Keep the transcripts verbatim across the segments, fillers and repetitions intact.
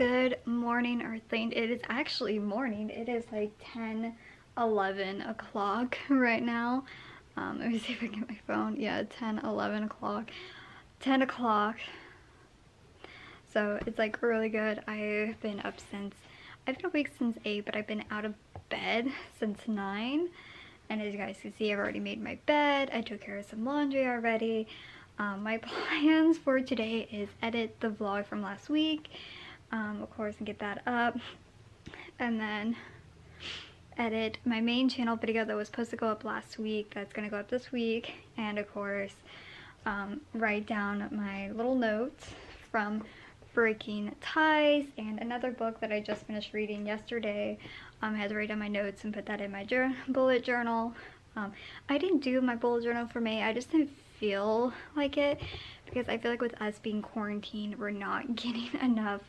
Good morning, Earthling. It is actually morning. It is like ten, eleven o'clock right now. Um, let me see if I can get my phone. Yeah, ten, eleven o'clock. ten o'clock. So it's like really good. I've been up since, I've been awake since eight, but I've been out of bed since nine. And as you guys can see, I've already made my bed. I took care of some laundry already. Um, my plans for today is edit the vlog from last week, um, of course, and get that up. And then edit my main channel video that was supposed to go up last week. That's going to go up this week. And of course, um, write down my little notes from Breaking Ties and another book that I just finished reading yesterday. Um, I had to write down my notes and put that in my journal, bullet journal. Um, I didn't do my bullet journal for May. I just didn't feel like it because I feel like with us being quarantined, we're not getting enough,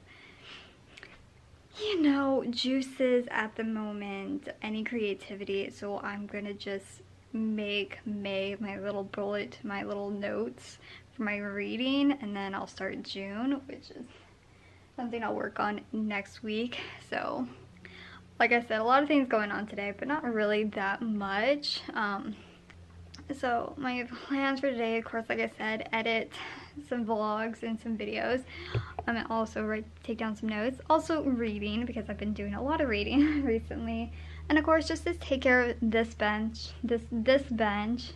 you know, juices at the moment, any creativity. So I'm gonna just make May my little bullet, my little notes for my reading, and then I'll start June, which is something I'll work on next week. So like I said, a lot of things going on today, but not really that much. Um, so my plans for today, of course, like I said, edit some vlogs and some videos. Um, and also write, take down some notes. Also reading, because I've been doing a lot of reading recently. And of course, just to take care of this bench, this, this bench,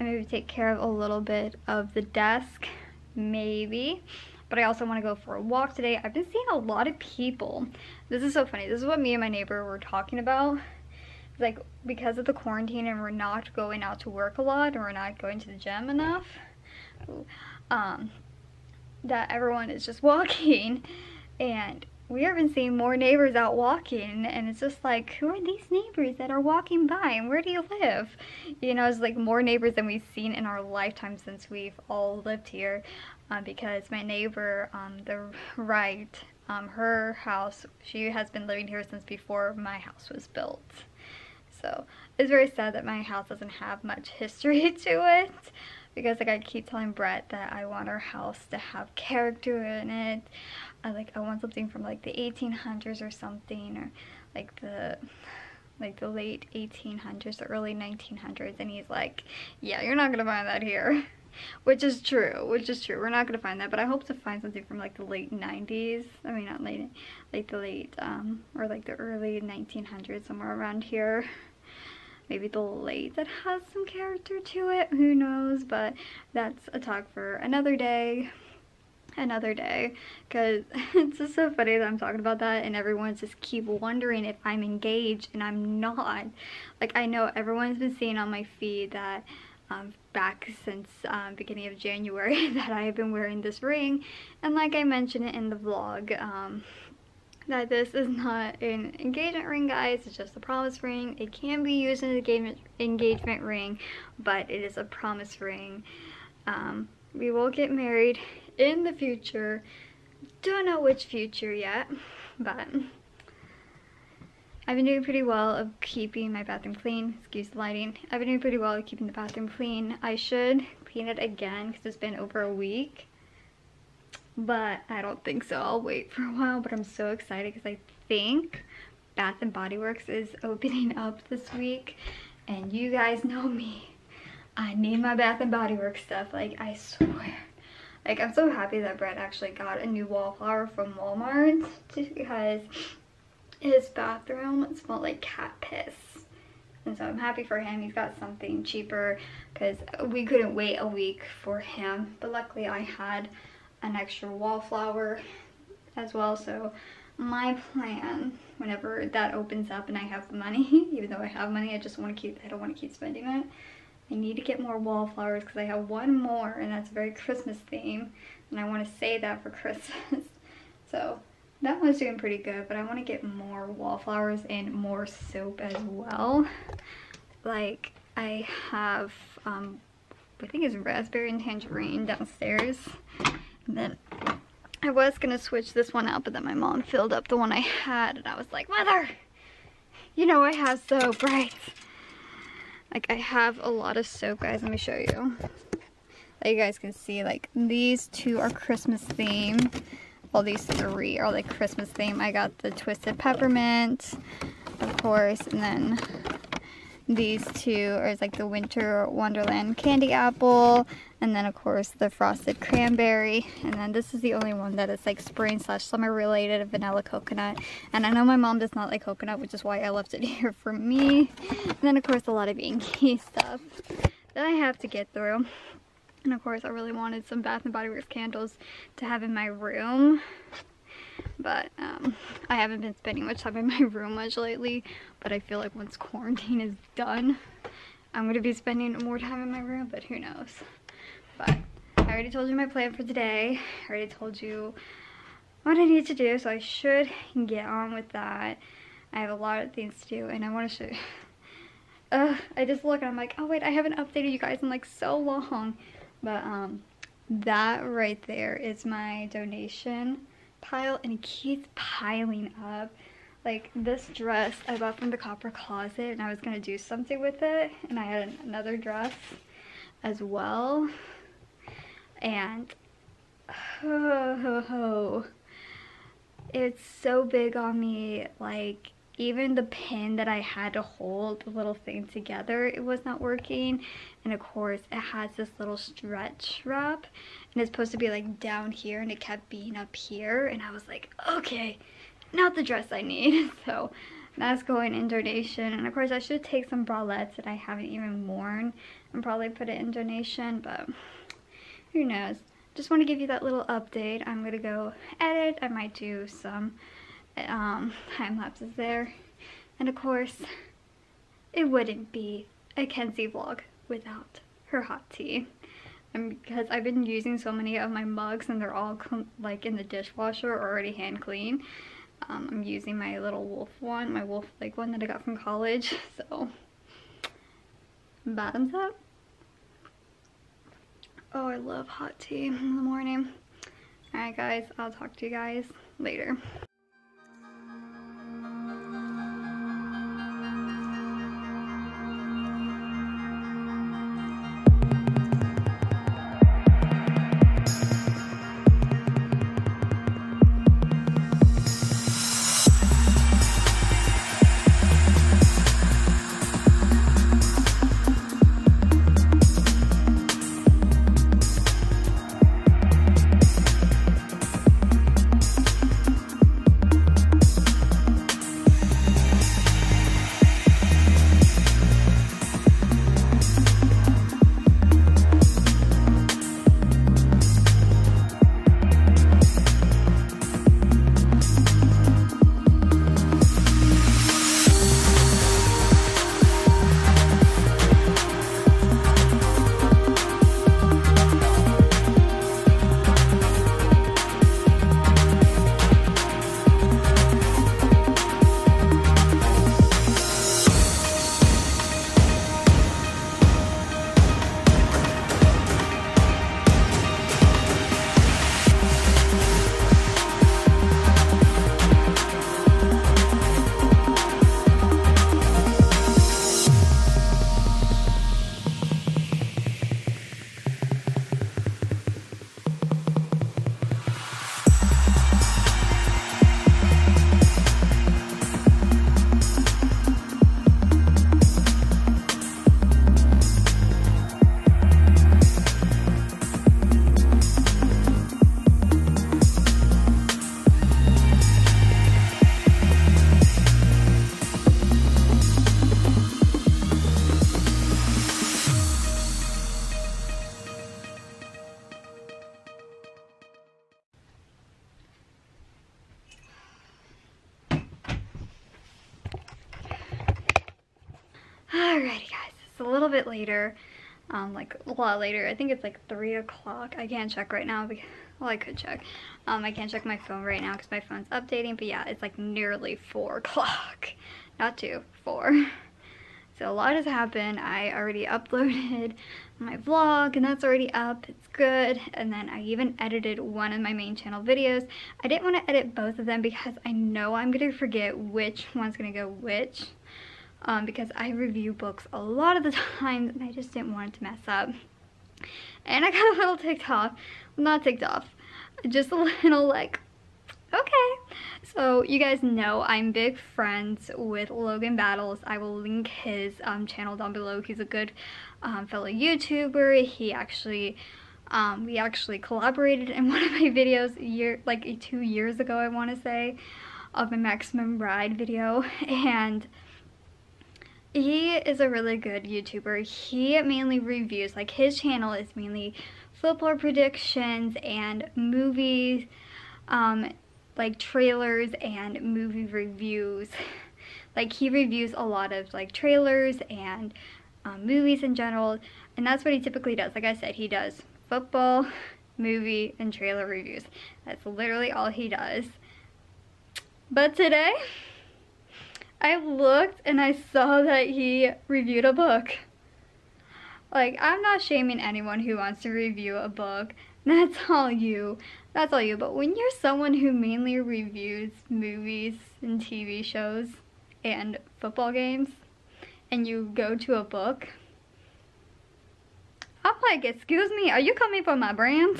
and maybe take care of a little bit of the desk, maybe. But I also want to go for a walk today. I've been seeing a lot of people. This is so funny. This is what me and my neighbor were talking about. It's like, because of the quarantine and we're not going out to work a lot, and we're not going to the gym enough, um, that everyone is just walking. And we have been seeing more neighbors out walking, and it's just like, who are these neighbors that are walking by, and where do you live? You know, it's like more neighbors than we've seen in our lifetime since we've all lived here. Uh, because my neighbor on um, the right, um, her house, she has been living here since before my house was built. So it's very sad that my house doesn't have much history to it, because like I keep telling Brett that I want our house to have character in it. I like I want something from like the eighteen hundreds or something, or like the like the late eighteen hundreds, the early nineteen hundreds. And he's like, yeah, you're not gonna find that here. Which is true, which is true. We're not going to find that, but I hope to find something from like the late nineties. I mean, not late, like the late, um, or like the early nineteen hundreds, somewhere around here. Maybe the late that has some character to it, who knows, but that's a talk for another day. Another day, because it's just so funny that I'm talking about that, and everyone's just keep wondering if I'm engaged, and I'm not. Like, I know everyone's been seeing on my feed that Um, back since um, beginning of January that I have been wearing this ring, and like I mentioned it in the vlog, um, that this is not an engagement ring, guys. It's just a promise ring. It can be used as an engagement engagement ring, but it is a promise ring. Um, we will get married in the future. Don't know which future yet, but I've been doing pretty well of keeping my bathroom clean. Excuse the lighting. I've been doing pretty well of keeping the bathroom clean. I should clean it again because it's been over a week, but I don't think so. I'll wait for a while, but I'm so excited because I think Bath and Body Works is opening up this week, and you guys know me. I need my Bath and Body Works stuff. Like, I swear. Like, I'm so happy that Brett actually got a new wallflower from Walmart because his bathroom smelled like cat piss, and so I'm happy for him. He's got something cheaper because we couldn't wait a week for him, but luckily I had an extra wallflower as well. So my plan, whenever that opens up and I have the money, even though I have money, I just want to keep, I don't want to keep spending it. I need to get more wallflowers because I have one more, and that's very Christmas theme, and I want to say that for Christmas. So that one's doing pretty good, but I want to get more wallflowers and more soap as well. Like, I have, um, I think it's raspberry and tangerine downstairs. And then I was going to switch this one out, but then my mom filled up the one I had, and I was like, Mother, you know I have soap, right? Like, I have a lot of soap, guys. Let me show you. Like, you guys can see, like, these two are Christmas themed. Well, these three are like Christmas theme. I got the Twisted Peppermint, of course, and then these two are like the Winter Wonderland Candy Apple, and then of course the Frosted Cranberry, and then this is the only one that is like spring slash summer related, Vanilla Coconut. And I know my mom does not like coconut, which is why I left it here for me. And then of course a lot of Yankee stuff that I have to get through. And of course I really wanted some Bath and Body Works candles to have in my room, but um, I haven't been spending much time in my room much lately, but I feel like once quarantine is done, I'm going to be spending more time in my room, but who knows. But I already told you my plan for today. I already told you what I need to do, so I should get on with that. I have a lot of things to do, and I want to show you. Uh, I just look and I'm like, oh wait, I haven't updated you guys in like so long. But um, that right there is my donation pile, and it keeps piling up. Like this dress I bought from the Copper Closet, and I was gonna do something with it, and I had an another dress as well, and ho ho ho, it's so big on me. Like even the pin that I had to hold the little thing together, it was not working. And of course it has this little stretch wrap, and it's supposed to be like down here, and it kept being up here, and I was like, okay, not the dress I need. So that's going in donation. And of course I should take some bralettes that I haven't even worn and probably put it in donation, but who knows. Just want to give you that little update. I'm gonna go edit. I might do some um time lapses there, and of course it wouldn't be a Kenzie vlog without her hot tea. And because I've been using so many of my mugs, and they're all like in the dishwasher already hand clean, um, I'm using my little wolf one, my wolf like one that I got from college. So bottoms up. Oh, I love hot tea in the morning. All right guys, I'll talk to you guys later. Alrighty guys, it's a little bit later, um, like a lot later. I think it's like three o'clock. I can't check right now. Because, well, I could check. Um, I can't check my phone right now because my phone's updating. But yeah, it's like nearly four o'clock. Not two, four. So a lot has happened. I already uploaded my vlog, and that's already up. It's good. And then I even edited one of my main channel videos. I didn't want to edit both of them because I know I'm going to forget which one's going to go which. Um, because I review books a lot of the time, and I just didn't want it to mess up. And I got a little ticked off, not ticked off, just a little like, Okay. So you guys know I'm big friends with Logan Battles. I will link his um, channel down below. He's a good um, fellow YouTuber. He actually, um, we actually collaborated in one of my videos a year, like two years ago, I want to say, of my Maximum Ride video. And he is a really good YouTuber. He mainly reviews, like his channel is mainly football predictions and movies, um, like trailers and movie reviews. Like he reviews a lot of like trailers and um, movies in general, and that's what he typically does. Like I said, he does football, movie, and trailer reviews. That's literally all he does. But today, I looked and I saw that he reviewed a book. Like, I'm not shaming anyone who wants to review a book. That's all you. That's all you. But when you're someone who mainly reviews movies and T V shows and football games, and you go to a book, I'm like, excuse me, are you coming for my brand?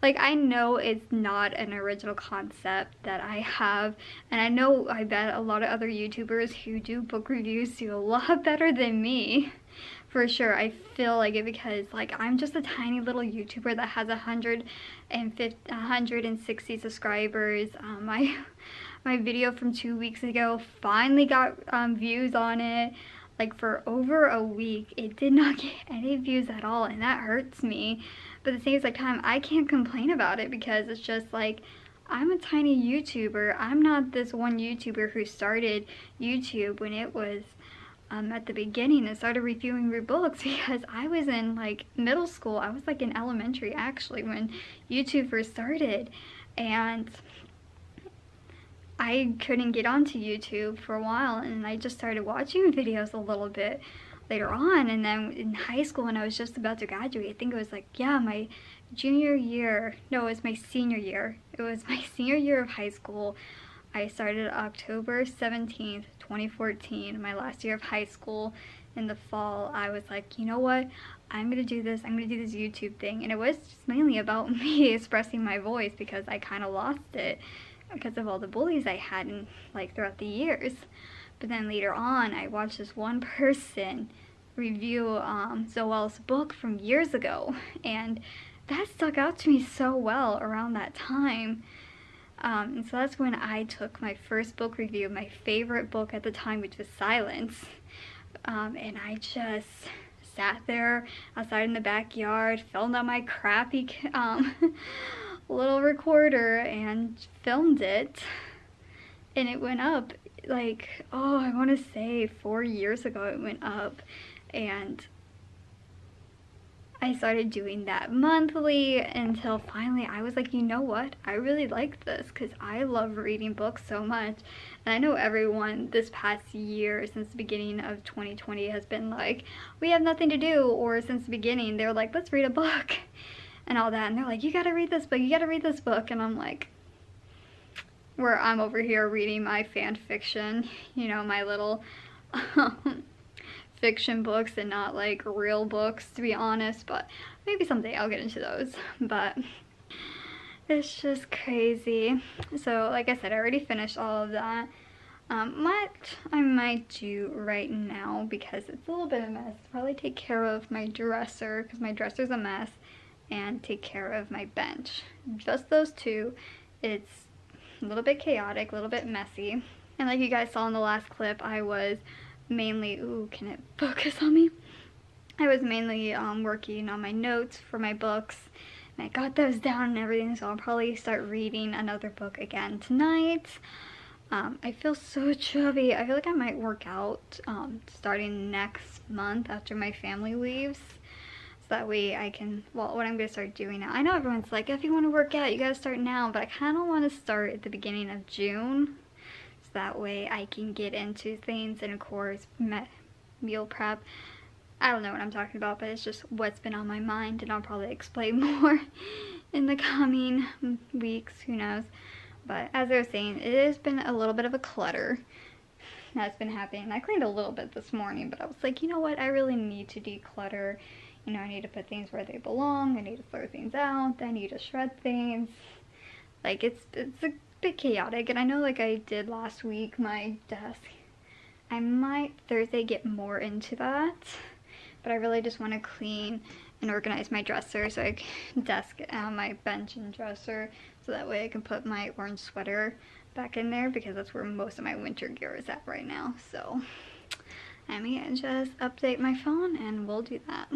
Like, I know it's not an original concept that I have, and I know I bet a lot of other YouTubers who do book reviews do a lot better than me. For sure, I feel like it because, like, I'm just a tiny little YouTuber that has one hundred fifty, one hundred sixty subscribers. Um, my, my video from two weeks ago finally got um, views on it. Like, for over a week, it did not get any views at all, and that hurts me. But at the same time, I can't complain about it because it's just like, I'm a tiny YouTuber. I'm not this one YouTuber who started YouTube when it was um, at the beginning and started reviewing books, because I was in like middle school. I was like in elementary actually when YouTube first started, and I couldn't get onto YouTube for a while, and I just started watching videos a little bit later on. And then in high school, when I was just about to graduate, I think it was like, yeah, my junior year, no, it was my senior year. It was my senior year of high school. I started October seventeenth, twenty fourteen, my last year of high school. In the fall, I was like, you know what? I'm gonna do this, I'm gonna do this YouTube thing. And it was just mainly about me expressing my voice because I kind of lost it because of all the bullies I had in, like, throughout the years. But then later on, I watched this one person review um, Zoell's book from years ago, and that stuck out to me so well around that time. Um, and so that's when I took my first book review, my favorite book at the time, which was Silence. Um, and I just sat there outside in the backyard, filmed on my crappy um, little recorder and filmed it, and it went up like, oh, I want to say four years ago it went up, and I started doing that monthly until finally I was like, you know what, I really like this because I love reading books so much. And I know everyone this past year since the beginning of twenty twenty has been like, we have nothing to do, or since the beginning they're like, let's read a book and all that, and they're like, you gotta read this book, you gotta read this book, and I'm like, where I'm over here reading my fan fiction, you know, my little um, fiction books and not like real books, to be honest. But maybe someday I'll get into those, but it's just crazy. So like I said, I already finished all of that. Um, what I might do right now, because it's a little bit of a mess, probably take care of my dresser, because my dresser's a mess, and take care of my bench. Just those two. It's a little bit chaotic, a little bit messy. And like you guys saw in the last clip, I was mainly, ooh, can it focus on me? I was mainly um, working on my notes for my books, and I got those down and everything, so I'll probably start reading another book again tonight. Um, I feel so chubby. I feel like I might work out um, starting next month after my family leaves. That way I can, well, what I'm going to start doing now, I know everyone's like, if you want to work out, you got to start now, but I kind of want to start at the beginning of June, so that way I can get into things, and of course, me meal prep. I don't know what I'm talking about, but it's just what's been on my mind, and I'll probably explain more in the coming weeks, who knows. But as I was saying, it has been a little bit of a clutter that's been happening. I cleaned a little bit this morning, but I was like, you know what, I really need to declutter. You know, I need to put things where they belong, I need to throw things out, I need to shred things. Like, it's, it's a bit chaotic, and I know, like I did last week, my desk. I might Thursday get more into that, but I really just want to clean and organize my dresser, so I can desk, uh, my bench and dresser, so that way I can put my orange sweater back in there, because that's where most of my winter gear is at right now. So I'm gonna just update my phone and we'll do that.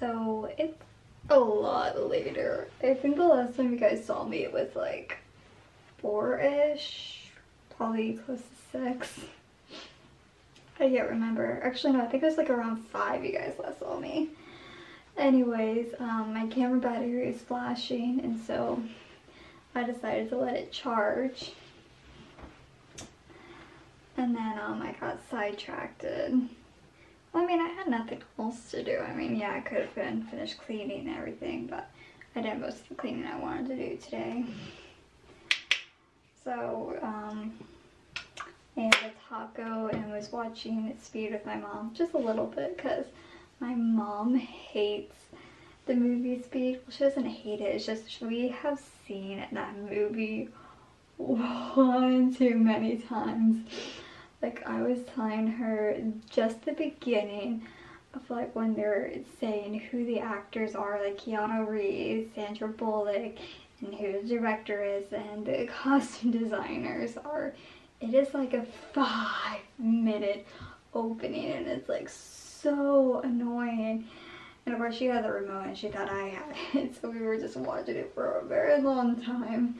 So it's a lot later. I think the last time you guys saw me it was like four-ish, probably close to six. I can't remember. Actually no, I think it was like around five you guys last saw me. Anyways, um, my camera battery is flashing, and so I decided to let it charge. And then um, I got sidetracked. I mean, I had nothing else to do. I mean, yeah, I could have been finished cleaning and everything, but I did most of the cleaning I wanted to do today. So, um, I had a taco and was watching Speed with my mom just a little bit, because my mom hates the movie Speed. Well, she doesn't hate it, it's just we have seen that movie one too many times. Like, I was telling her just the beginning of, like, when they're saying who the actors are, like Keanu Reeves, Sandra Bullock, and who the director is, and the costume designers are. It is like a five minute opening, and it's like so annoying. And of course she had the remote and she thought I had it, so we were just watching it for a very long time.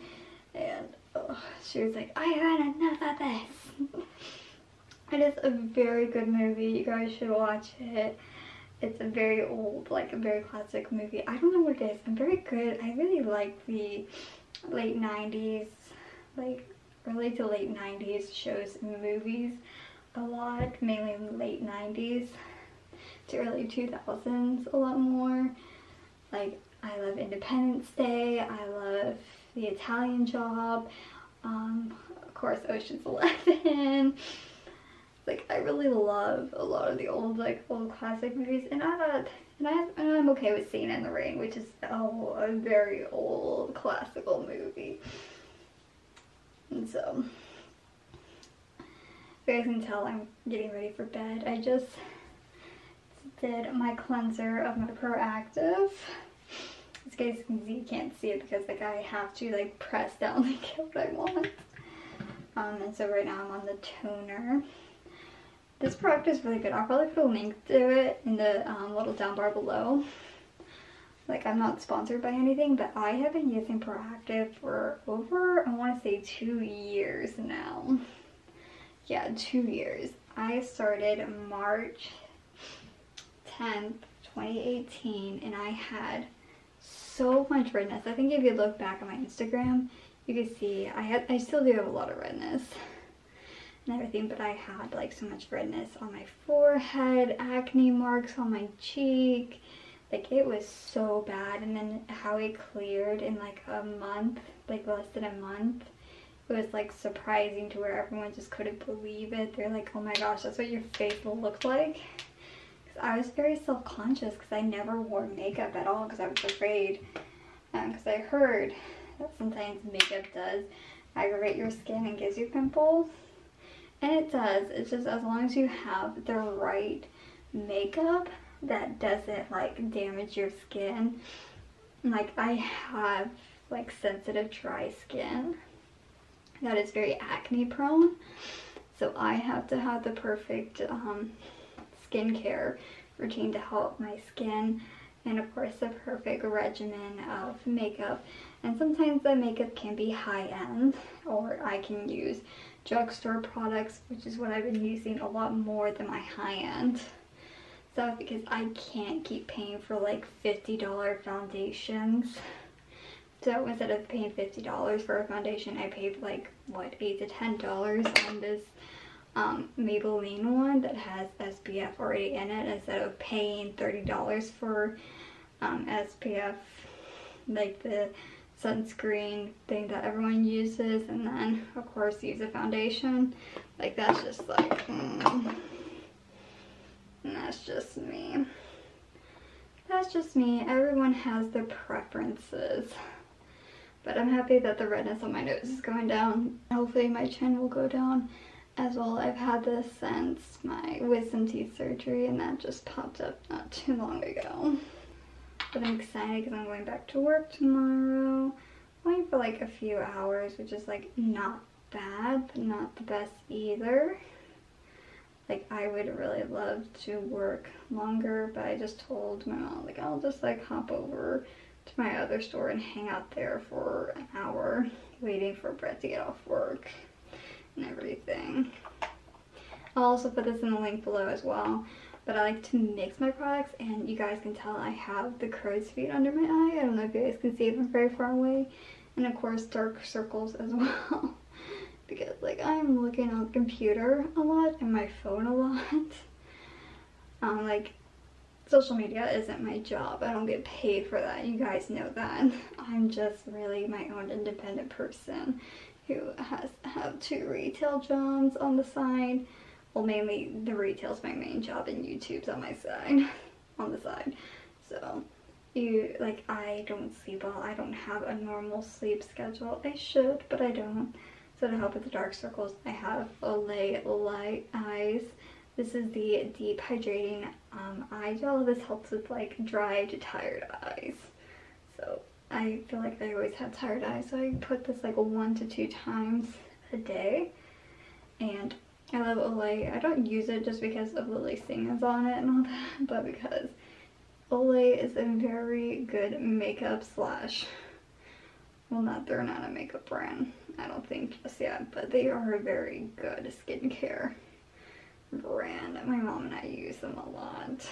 And oh, she was like, I had enough of this. It is a very good movie. You guys should watch it. It's a very old, like a very classic movie. I don't know what it is. I'm very good. I really like the late nineties, like early to late nineties shows and movies a lot. Mainly late nineties to early two thousands a lot more. Like, I love Independence Day. I love The Italian Job. Um, of course, Ocean's eleven. Like, I really love a lot of the old, like, old classic movies, and I thought, and, I, and I'm okay with Singin' in the Rain, which is, oh, a very old classical movie. And so, you guys can tell I'm getting ready for bed. I just did my cleanser of my Proactiv. As you guys can see, you can't see it because, like, I have to, like, press down, like, what I want. Um, and so right now I'm on the toner. This product is really good. I'll probably put a link to it in the um, little down bar below. Like, I'm not sponsored by anything, but I have been using Proactiv for over, I want to say two years now. Yeah, two years. I started March tenth, twenty eighteen, and I had so much redness. I think if you look back at my Instagram, you can see I had, I still do have a lot of redness and everything, but I had like so much redness on my forehead, acne marks on my cheek, Like, it was so bad. And then how it cleared in like a month, like less than a month, it was like surprising to where everyone just couldn't believe it. They're like, oh my gosh, that's what your face will look like. Because I was very self-conscious because I never wore makeup at all because I was afraid. Because um, I heard that sometimes makeup does aggravate your skin and gives you pimples. And it does. It's just as long as you have the right makeup that doesn't like damage your skin. Like, I have like sensitive dry skin that is very acne prone, so I have to have the perfect um, skincare routine to help my skin, and of course the perfect regimen of makeup. And sometimes the makeup can be high-end, or I can use drugstore products, which is what I've been using a lot more than my high-end stuff, because I can't keep paying for like fifty dollar foundations. So instead of paying fifty dollars for a foundation, I paid like, what, eight to ten dollars on this um, Maybelline one that has S P F already in it, instead of paying thirty dollars for um, S P F, like the sunscreen thing that everyone uses, and then of course use a foundation. Like, that's just like, mm. And that's just me. That's just me. Everyone has their preferences. But I'm happy that the redness on my nose is going down. Hopefully my chin will go down as well. I've had this since my wisdom teeth surgery, and that just popped up not too long ago. But I'm excited because I'm going back to work tomorrow. I'm going for like a few hours, which is like not bad, but not the best either. Like, I would really love to work longer, but I just told my mom, like, I'll just like hop over to my other store and hang out there for an hour waiting for Brett to get off work and everything. I'll also put this in the link below as well. But I like to mix my products, and you guys can tell I have the crow's feet under my eye. I don't know if you guys can see it from very far away. And of course dark circles as well. Because like I'm looking on the computer a lot and my phone a lot. Um, like social media isn't my job. I don't get paid for that. You guys know that. I'm just really my own independent person who has have two retail jobs on the side. Well, mainly the retail's my main job and YouTube's on my side, on the side. So, you like I don't sleep well. I don't have a normal sleep schedule. I should, but I don't. So to help with the dark circles, I have Olay Light Eyes. This is the deep hydrating um, eye gel. This helps with like dry to tired eyes. So I feel like I always have tired eyes, so I put this like one to two times a day. And I love Olay. I don't use it just because of Lily Singh is on it and all that, but because Olay is a very good makeup slash, well, not, they're not a makeup brand, I don't think just yet, but they are a very good skincare brand. My mom and I use them a lot.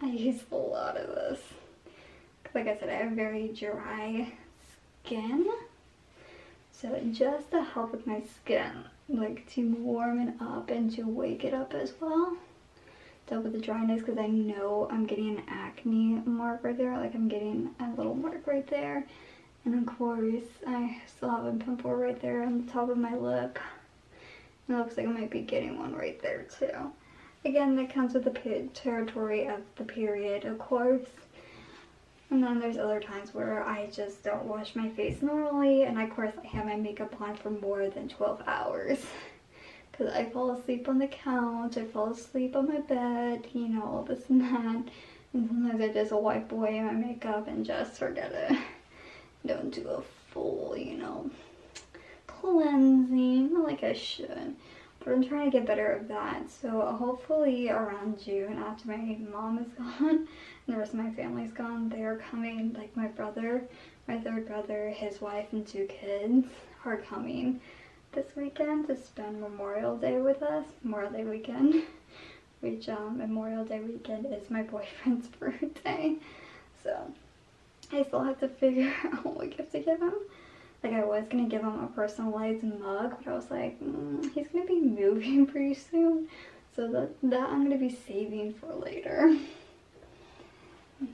I use a lot of this. Like I said, I have very dry skin. So just to help with my skin, like to warm it up and to wake it up as well. Deal with the dryness, because I know I'm getting an acne mark right there. Like, I'm getting a little mark right there. And of course, I still have a pimple right there on the top of my lip. It looks like I might be getting one right there too. Again, that comes with the territory of the period, of course. And then there's other times where I just don't wash my face normally, and of course I have my makeup on for more than twelve hours. Because I fall asleep on the couch, I fall asleep on my bed, you know, all this and that. And sometimes I just wipe away my makeup and just forget it. Don't do a full, you know, cleansing like I should. But I'm trying to get better at that, so hopefully around June, after my mom is gone and the rest of my family's gone, they're coming, like my brother, my third brother, his wife, and two kids are coming this weekend to spend Memorial Day with us, Memorial Day weekend, which um, Memorial Day weekend is my boyfriend's birthday, so I still have to figure out what gift to give him. Like, I was going to give him a personalized mug, but I was like, mm, he's going to be moving pretty soon. So that, that I'm going to be saving for later.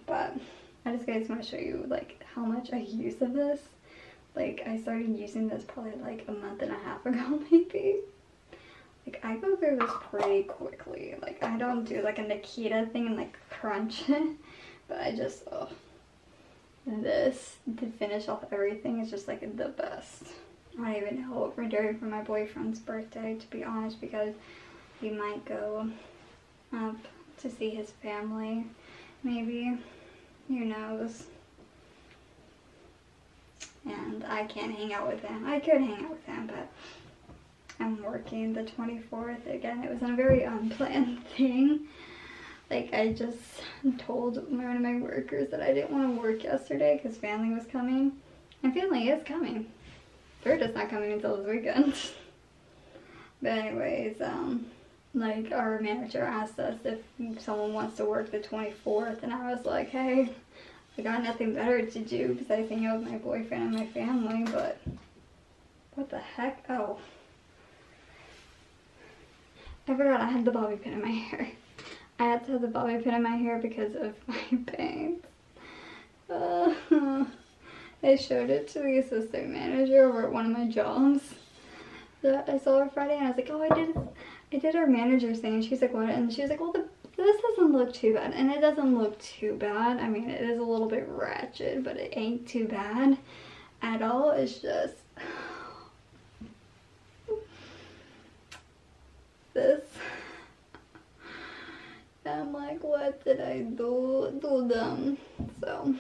But I just guys want to show you like how much I use of this. Like I started using this probably like a month and a half ago maybe. Like I go through this pretty quickly. Like I don't do like a Nikita thing and like crunch it, but I just, oh, this to finish off everything is just like the best. I don't even know what we're doing for my boyfriend's birthday, to be honest, because we might go up to see his family, maybe, who knows. And I can't hang out with him. I could hang out with him, but I'm working the twenty-fourth. Again, it was a very unplanned thing. Like I just told one of my workers that I didn't want to work yesterday because family was coming, and family is coming. They're just not coming until this weekend. But anyways, um, like our manager asked us if someone wants to work the twenty-fourth, and I was like, hey, I got nothing better to do besides hang out with my boyfriend and my family, but what the heck? Oh, I forgot I had the bobby pin in my hair. I had to have the bobby pin in my hair because of my bangs. Uh, I showed it to the assistant manager over at one of my jobs that I saw her Friday, and I was like, oh, I did I did our manager's thing. And she's like, what? And she was like, well, the, this doesn't look too bad. And it doesn't look too bad. I mean, it is a little bit ratchet, but it ain't too bad at all. It's just this. I'm like, what did I do to them? So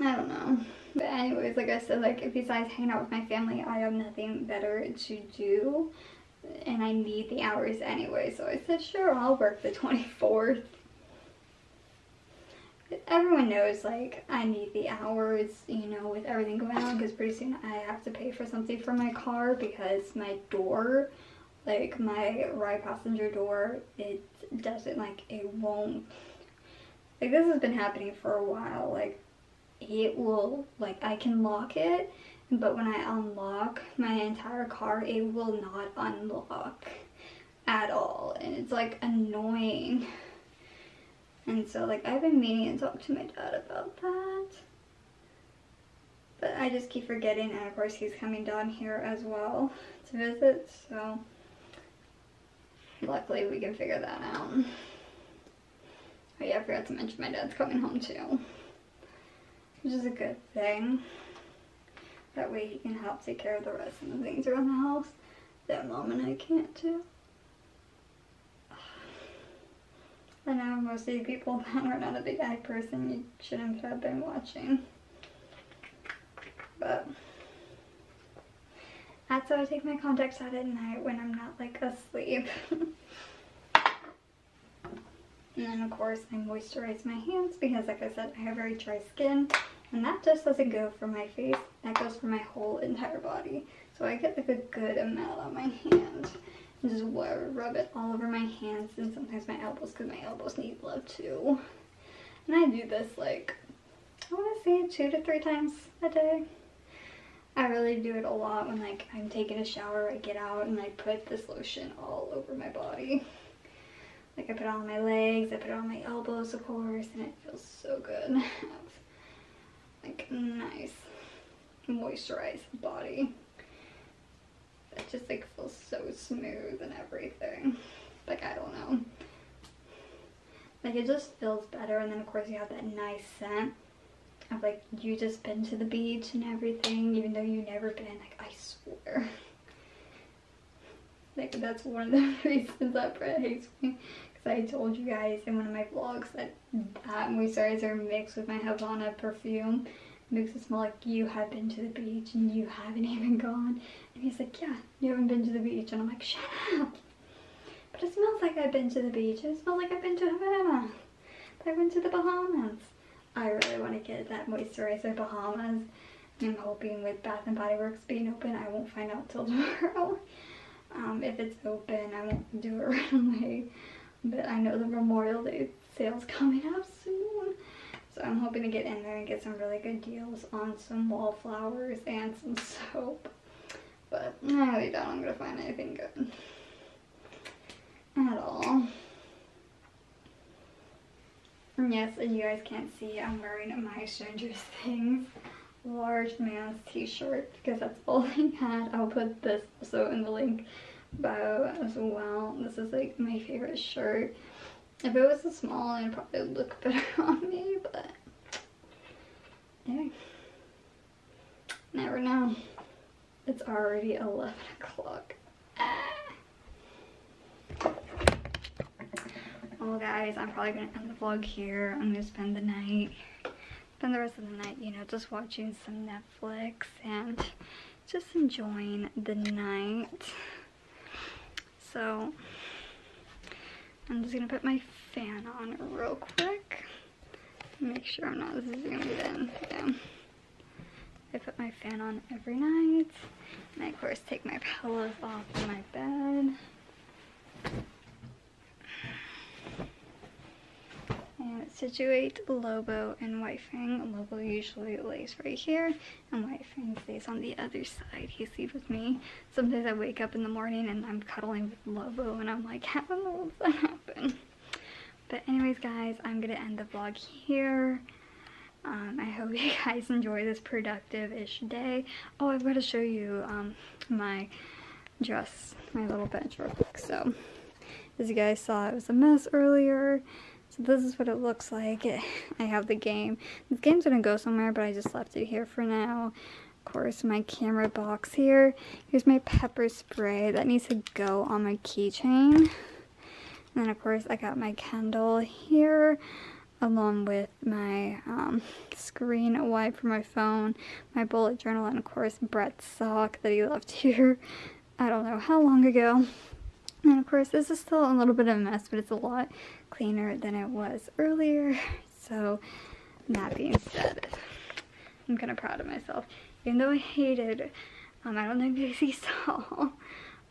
I don't know. But anyways, like I said, like besides hanging out with my family, I have nothing better to do, and I need the hours anyway. So I said, sure, I'll work the twenty-fourth. Everyone knows, like, I need the hours, you know, with everything going on, because pretty soon I have to pay for something for my car, because my door, like, my right passenger door, it doesn't, like, it won't, like, this has been happening for a while, like, it will, like, I can lock it, but when I unlock my entire car, it will not unlock at all, and it's, like, annoying. And so, like, I've been meaning to talk to my dad about that, but I just keep forgetting, and of course he's coming down here as well to visit, so luckily we can figure that out. Oh yeah, I forgot to mention my dad's coming home too, which is a good thing. That way he can help take care of the rest of the things around the house that Mom and I can't do. I know most of you people that are not a big eye person, you shouldn't have been watching. But that's how I take my contacts out at night when I'm not like asleep. And then of course I moisturize my hands because, like I said, I have very dry skin, and that just doesn't go for my face, that goes for my whole entire body. So I get like a good amount on my hand. And just rub it all over my hands and sometimes my elbows, because my elbows need love too. And I do this like, I want to say two to three times a day. I really do it a lot when like I'm taking a shower, I get out and I put this lotion all over my body. Like I put it on my legs, I put it on my elbows of course, and it feels so good. I have like nice moisturized body. It just like feels so smooth and everything. Like I don't know, like it just feels better. And then of course you have that nice scent of like you just been to the beach and everything, even though you never been. Like I swear, like that's one of the reasons that Brett hates me, because I told you guys in one of my vlogs that that moisturizer mixed with my Havana perfume makes it smell like you have been to the beach and you haven't even gone. And he's like, yeah, you haven't been to the beach. And I'm like, shut up. But it smells like I've been to the beach. It smells like I've been to Havana. I went to the Bahamas. I really want to get that moisturizer Bahamas. I'm hoping with Bath and Body Works being open, I won't find out till tomorrow. Um, if it's open, I won't do it right away. But I know the Memorial Day sale's coming up soon. So I'm hoping to get in there and get some really good deals on some wallflowers and some soap. But I really doubt I'm going to find anything good at all. Yes, and you guys can't see, I'm wearing my Stranger Things large man's t-shirt because that's all I had. I'll put this also in the link bio as well. This is like my favorite shirt. If it was a small, it'd probably look better on me, but anyway, never know. It's already eleven o'clock. Ah. Well guys, I'm probably gonna end the vlog here. I'm gonna spend the night, spend the rest of the night, you know, just watching some Netflix and just enjoying the night. So I'm just gonna put my fan on real quick. Make sure I'm not zoomed in. Yeah. I put my fan on every night. And I of course take my pillows off of my bed. And situate Lobo and White Fang. Lobo usually lays right here, and White Fang stays on the other side. He's sleeps with me. Sometimes I wake up in the morning and I'm cuddling with Lobo, and I'm like, how does that happen? But anyways, guys, I'm gonna end the vlog here. Um, I hope you guys enjoy this productive-ish day. Oh, I've got to show you um, my dress, my little bench real quick. So, as you guys saw, it was a mess earlier. So this is what it looks like. I have the game. This game's gonna go somewhere, but I just left it here for now. Of course, my camera box here. Here's my pepper spray. That needs to go on my keychain. And then, of course, I got my Kindle here, along with my um, screen wipe for my phone, my bullet journal, and, of course, Brett's sock that he left here I don't know how long ago. And of course, this is still a little bit of a mess, but it's a lot cleaner than it was earlier. So, that being said, I'm kind of proud of myself. Even though I hated, um, I don't know if you guys saw,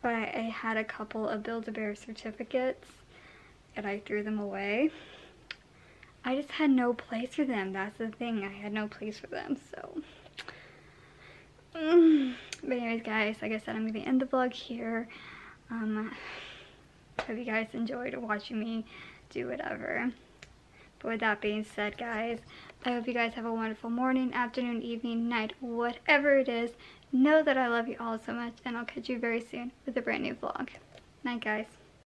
but I had a couple of Build-A-Bear certificates, and I threw them away. I just had no place for them. That's the thing. I had no place for them, so... Mm. But anyways, guys, like I said, I'm going to end the vlog here. Um, hope you guys enjoyed watching me do whatever. But with that being said, guys, I hope you guys have a wonderful morning, afternoon, evening, night, whatever it is. Know that I love you all so much, and I'll catch you very soon with a brand new vlog. Night, guys.